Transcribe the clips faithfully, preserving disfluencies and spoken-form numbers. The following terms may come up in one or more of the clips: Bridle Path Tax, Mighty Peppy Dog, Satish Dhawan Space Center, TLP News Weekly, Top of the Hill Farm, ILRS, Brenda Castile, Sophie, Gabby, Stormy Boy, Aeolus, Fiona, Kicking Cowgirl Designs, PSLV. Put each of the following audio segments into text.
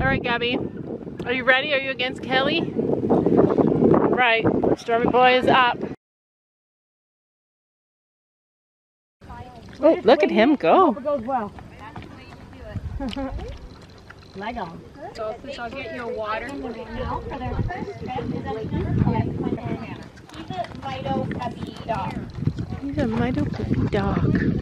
All right, Gabby, are you ready? Are you against Kelly? Right, Stormy Boy is up. Oh, look at him go. Goes well. That's the way you do it. Leg on. So please, I'll get your water. He's a Mighty Peppy Dog. He's a Mighty Peppy Dog.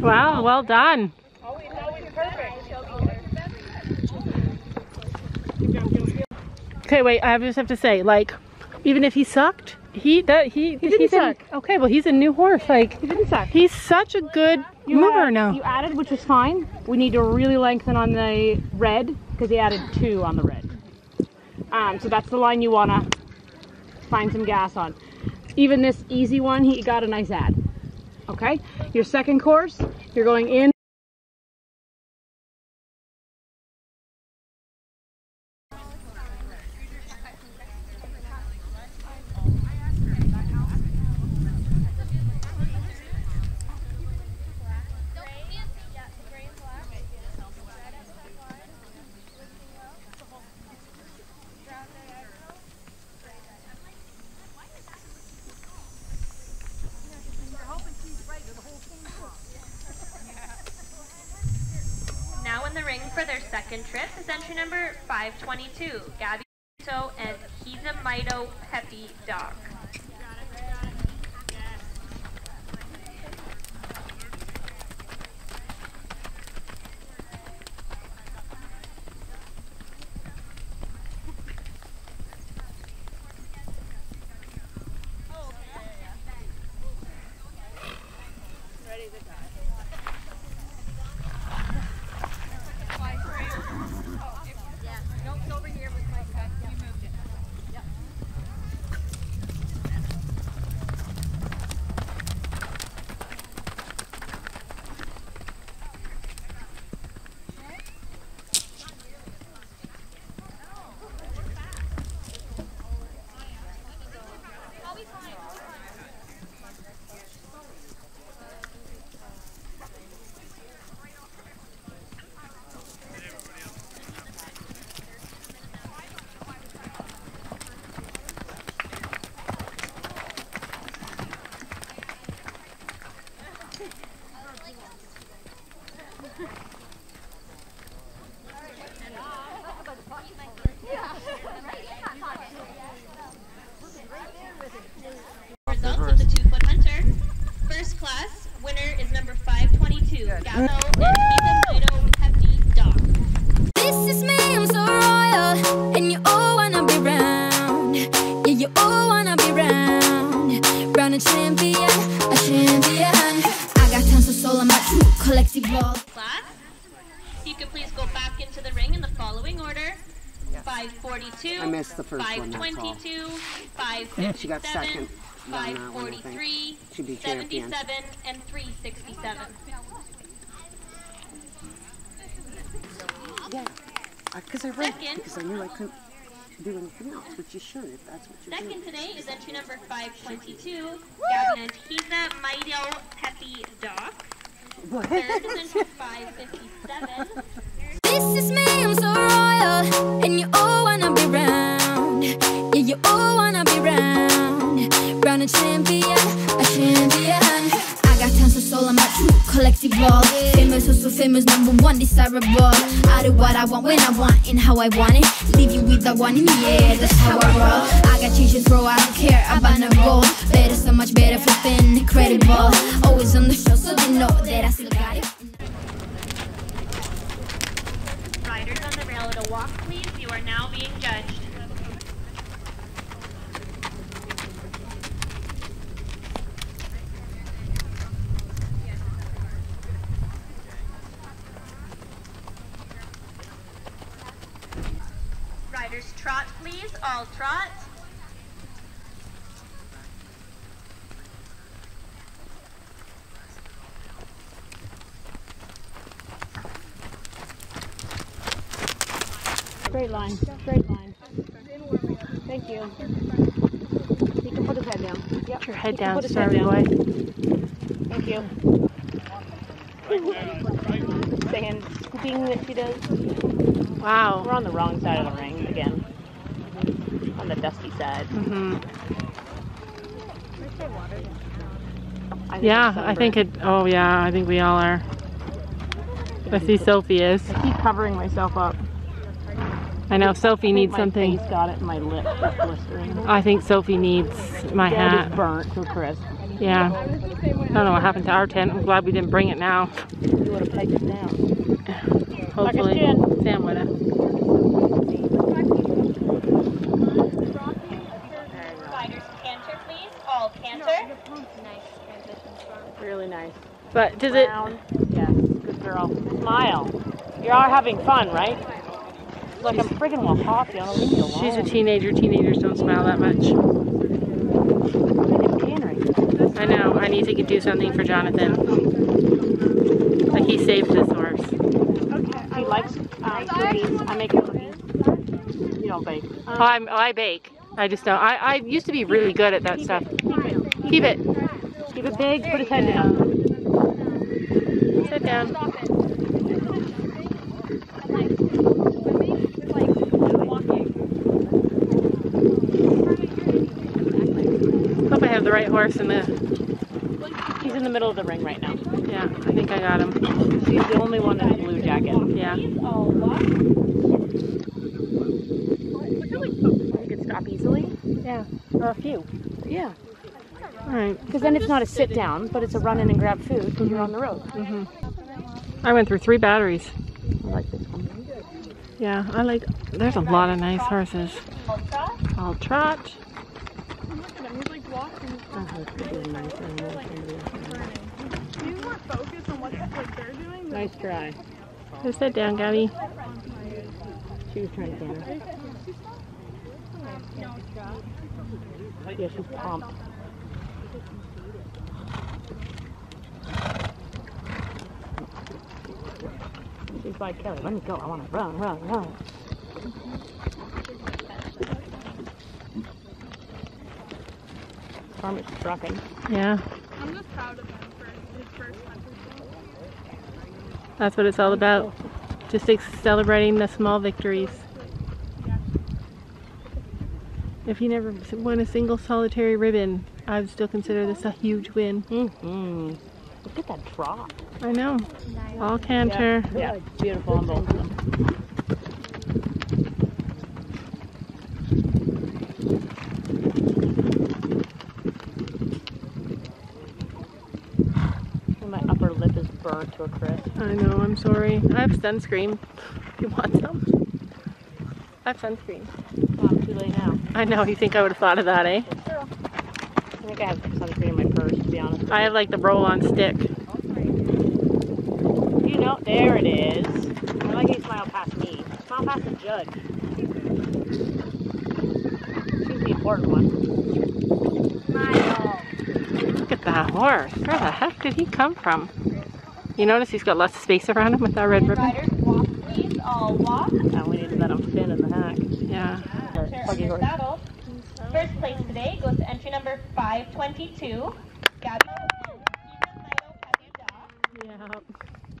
Wow, well done. Always, always perfect. Okay, wait, I just have to say, like, even if he sucked, he that he he didn't he suck. Didn't, okay, well, he's a new horse, like he didn't suck. He's such a good you mover add, now. You added, which was fine. We need to really lengthen on the red because he added two on the red. Um, so that's the line you wanna find some gas on. Even this easy one, he got a nice add. Okay, your second course, you're going in. For their second trip is entry number five twenty-two, Gabby So, and he's a Mighty Peppy Dog. five twenty-two, five fifty-seven, five forty-three, seventy-seven, and three sixty-seven. Because I read it, because I knew I couldn't do anything else, which you should if that's what you're second doing. Second today is entry number five twenty-two, Gavin and Kiza, Mighty Peppy Dog. What? Third is entry five fifty-seven. This is me, I'm so royal, and you all wanna be round. Yeah, you all wanna be round. Round a champion, a champion. I got tons of soul on my true collectible. Famous, also famous, number one, desirable. I do what I want, when I want, and how I want it. Leave you with the one in the air, that's how I roll. I got changes, bro, I don't care about no goal. Better, so much better, flipping incredible. Always on the show, so they know that I still got it. Riders on the rail at a walk, please. You are now being judged. Riders trot, please. All trot. Straight line, straight line. Thank you. You can put his head down. Yep. Put your head down, Stormy Boy. Thank you. Sand scooping that she does. Wow. We're on the wrong side of the ring again. On the dusty side. Mm-hmm. I yeah, I think it, oh yeah, I think we all are. I see Sophie is. I keep covering myself up. I know Sophie I needs my something. Face got it and my lip is blistering. I think Sophie needs my Dad hat. Is burnt to a crisp. Yeah. I don't know what happened to our tent. I'm glad we didn't bring it now. You would have taken it down. Hopefully, Sam would have. Riders canter, please. All canter. Nice transition. Really nice. But does Brown. It? Yes. Good girl. Smile. You're all having fun, right? Like I'm friggin' well coffee, I don't leave you alone. She's a teenager, teenagers don't smile that much. I know, I need to do something for Jonathan. Like he saved this horse. Okay. He likes um, cookies, I make cookies. You don't bake. Um, I'm, I bake, I just don't. I, I used to be really good at that stuff. Keep it. Keep it big, put his head down. Sit down. The right horse in the... He's in the middle of the ring right now. Yeah, I think I got him. He's the only one in a blue jacket. Yeah. You could stop easily. Yeah. Or a few. Yeah. All right. Because then it's not a sit down, but it's a run in and grab food because mm-hmm. you're on the road. Mm-hmm. I went through three batteries. I like this one. Yeah, I like... There's a lot of nice horses. I'll trot. Nice try. Just sit down, Gabby. She was trying to get her. Yeah, she's pumped. She's like, Kelly, let me go. I want to run, run, run. Farm is trucking. Yeah. I'm just proud of him for his first episode. That's what it's all about. Just celebrating the small victories. If you never won a single solitary ribbon, I would still consider this a huge win. Mm-hmm. Look at that drop. I know. All canter. Yeah, yeah. Beautiful on both of them. To a crisp. I know, I'm sorry. I have sunscreen. You want some? I have sunscreen. Oh, I'm too late now. I know, you think I would have thought of that, eh? Sure. I think I have sunscreen in my purse, to be honest. I have like the roll-on stick. You know, there it is. I like you smile past me. Smile past the judge. She's the important one. Smile. Look at that horse. Where the heck did he come from? You notice he's got lots of space around him with that red ribbon. These all walk. I went into that on Finn in the hack. Yeah. yeah. Turn your saddle. First place today goes to entry number five twenty-two. Gabby. Yeah.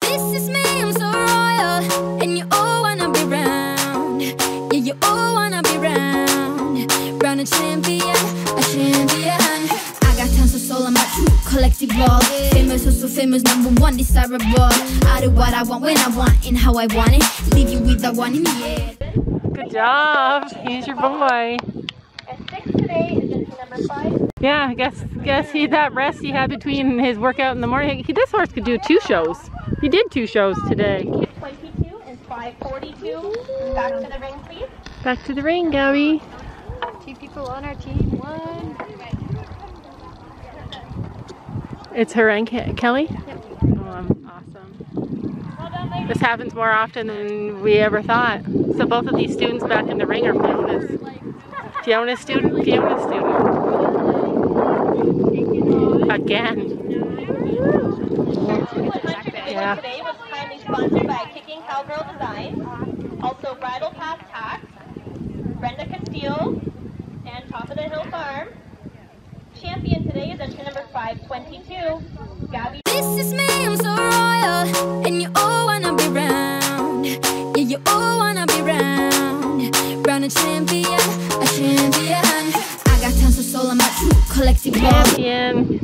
This is me, I'm so royal, and you all wanna be round. Yeah, you all wanna be round. Round a champion, a champion. I got tons of soul on my true collective ball. Famous, also famous, number one desirable. I do what I want, when I want, and how I want it. Leave you with the one in the end. Good job, he's your boy. And six today is entry number five. Yeah, I guess guess he that rest he had between his workout in the morning. He, this horse could do two shows. He did two shows today. twenty-two and five forty-two. Back to the ring, please. Back to the ring, Gabby. Two people on our team. One. It's her and Ke Kelly. Yep. Um, awesome. Well done, ladies. This happens more often than we ever thought. So both of these students back in the ring are Fiona's. Fiona's student. Fiona's student. Again. Yeah. Today was kindly sponsored by Kicking Cowgirl Designs, also Bridle Path Tax, Brenda Castile, and Top of the Hill Farm. Champion today is entry number five twenty-two. Gabby. This is me, I'm so royal, and you all wanna be round. Yeah, you all wanna be round. Round a champion, a champion. I got tons of soul on my true collective champion.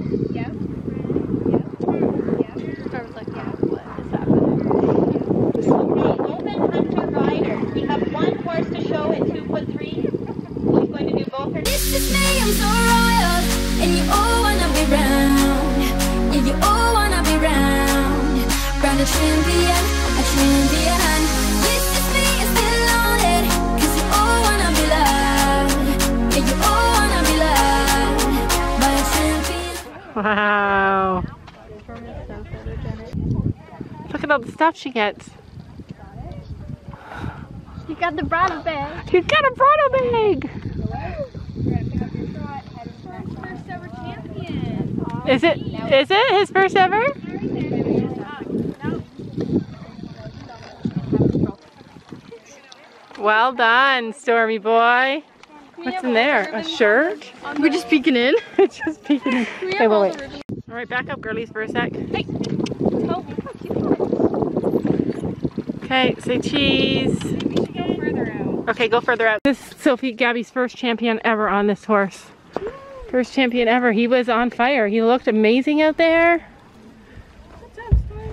Wow. Look at all the stuff she gets. You got the bridle bag. You got a bridle bag. First ever champion. Is it? Is it his first ever? Well done, Stormy Boy. What's in there? A shirt? We're just peeking in. It's just peeking in. Okay, well, wait. All right, back up, girlies, for a sec. Hey. Okay, say cheese. Maybe we should go further out. Okay, go further out. This is Sophie, Gabby's first champion ever on this horse. First champion ever. He was on fire. He looked amazing out there.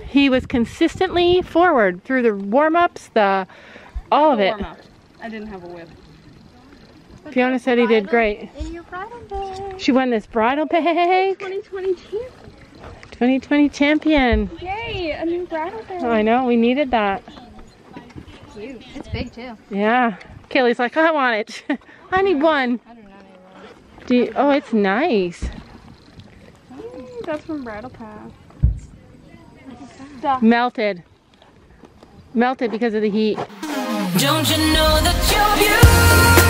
He was consistently forward through the warm-ups, the all of it. I didn't have a whip. Fiona said he did great. In your bridle bag. She won this bridle bag. twenty twenty champion. twenty twenty champion. Yay, a new bridle bag. Oh, I know, we needed that. Cute. It's big too. Yeah. Kaylee's like, I want it. I need one. I do not need one. Do you, oh, it's nice. Mm, that's from Bridle Path. Stuff. Melted. Melted because of the heat. Don't you know that you're beautiful?